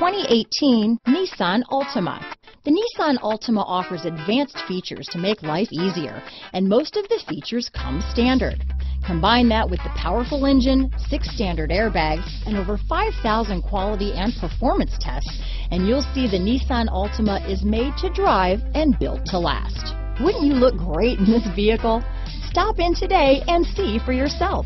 2018 Nissan Altima. The Nissan Altima offers advanced features to make life easier, and most of the features come standard. Combine that with the powerful engine, 6 standard airbags, and over 5,000 quality and performance tests, and you'll see the Nissan Altima is made to drive and built to last. Wouldn't you look great in this vehicle? Stop in today and see for yourself.